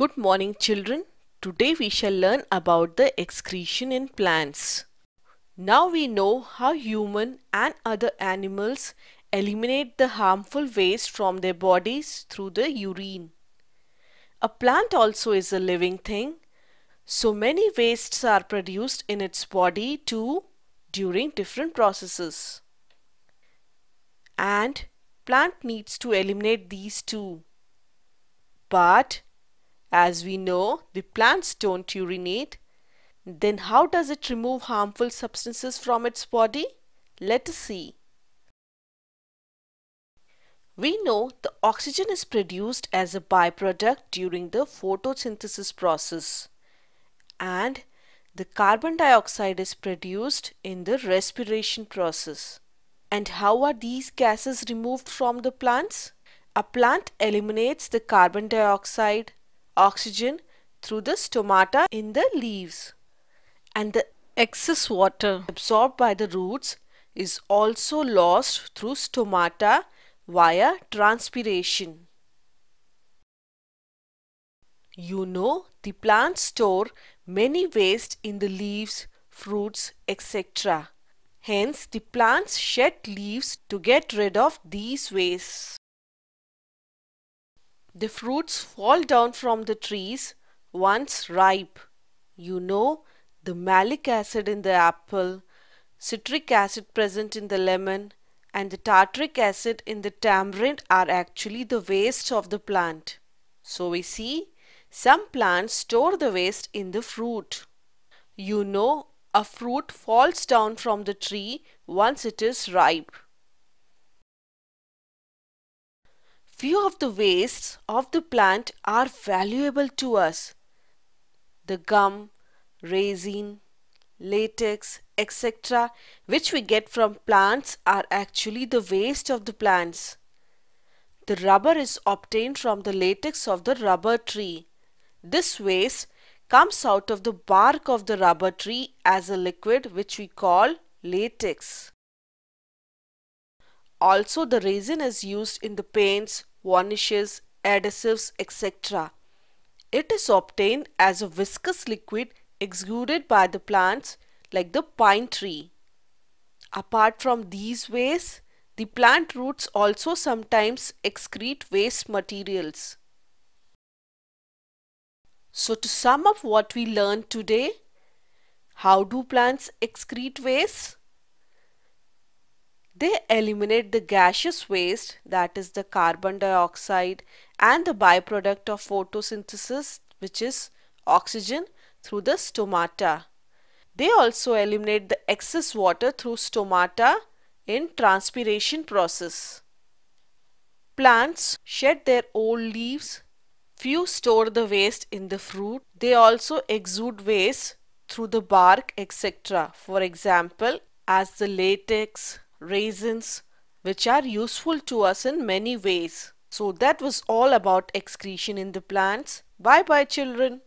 Good morning children. Today we shall learn about the excretion in plants. Now we know how human and other animals eliminate the harmful waste from their bodies through the urine. A plant also is a living thing, so many wastes are produced in its body too during different processes. And plant needs to eliminate these too. But as we know, the plants don't urinate. Then how does it remove harmful substances from its body? Let us see. We know the oxygen is produced as a byproduct during the photosynthesis process, and the carbon dioxide is produced in the respiration process. And how are these gases removed from the plants? A plant eliminates the carbon dioxide, oxygen through the stomata in the leaves, and the excess water absorbed by the roots is also lost through stomata via transpiration. You know, the plants store many waste in the leaves, fruits, etc. Hence, the plants shed leaves to get rid of these wastes. The fruits fall down from the trees once ripe. You know, the malic acid in the apple, citric acid present in the lemon, and the tartaric acid in the tamarind are actually the waste of the plant. So we see, some plants store the waste in the fruit. You know, a fruit falls down from the tree once it is ripe. Few of the wastes of the plant are valuable to us. The gum, resin, latex, etc., which we get from plants are actually the waste of the plants. The rubber is obtained from the latex of the rubber tree. This waste comes out of the bark of the rubber tree as a liquid which we call latex. Also, the resin is used in the paints, varnishes, adhesives, etc. It is obtained as a viscous liquid exuded by the plants like the pine tree. Apart from these wastes, the plant roots also sometimes excrete waste materials. So to sum up what we learned today, how do plants excrete waste? They eliminate the gaseous waste, that is the carbon dioxide, and the byproduct of photosynthesis, which is oxygen, through the stomata. They also eliminate the excess water through stomata in transpiration process. Plants shed their old leaves. Few store the waste in the fruit. They also exude waste through the bark, etc. For example, as the latex, resins, which are useful to us in many ways. So that was all about excretion in the plants. Bye bye children.